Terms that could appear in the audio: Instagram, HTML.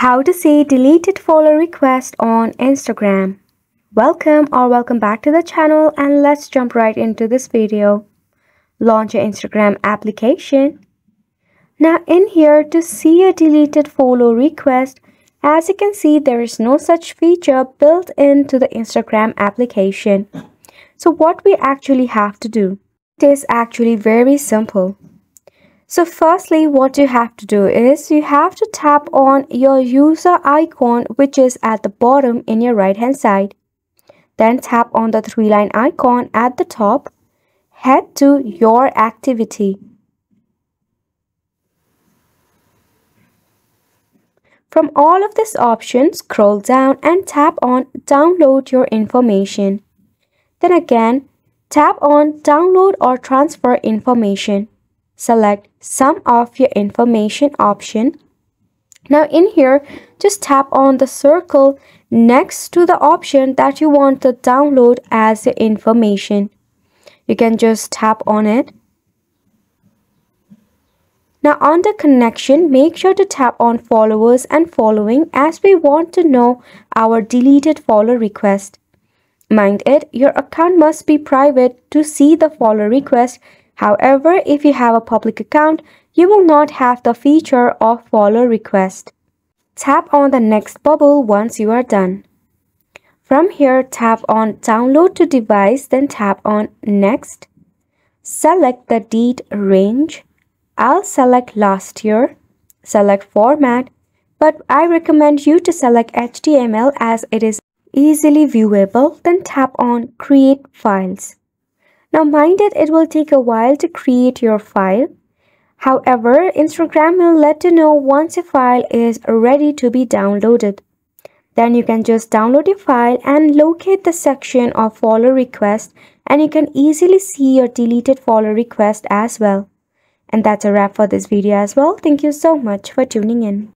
How to see deleted follow request on Instagram. Welcome back to the channel, and let's jump right into this video. Launch your Instagram application. Now in here, to see a deleted follow request, as you can see, there is no such feature built into the Instagram application. So what we actually have to do, it is actually very simple. So firstly, what you have to do is you have to tap on your user icon, which is at the bottom in your right hand side. Then tap on the three-line icon at the top. Head to your activity. From all of these options, scroll down and tap on download your information. Then again, tap on download or transfer information. Select some of your information option. Now in here, just tap on the circle next to the option that you want to download as your information. You can just tap on it. Now under connection, make sure to tap on followers and following, as we want to know our deleted follow request. Mind it, your account must be private to see the follow request. However, if you have a public account, you will not have the feature of follow request. Tap on the next bubble once you are done. From here, tap on download to device, then tap on next. Select the date range. I'll select last year. Select format, but I recommend you to select HTML as it is easily viewable. Then tap on create files. Now mind it will take a while to create your file. However, Instagram will let you know once your file is ready to be downloaded. Then you can just download your file and locate the section of follow request, and you can easily see your deleted follow request as well. And that's a wrap for this video as well. Thank you so much for tuning in.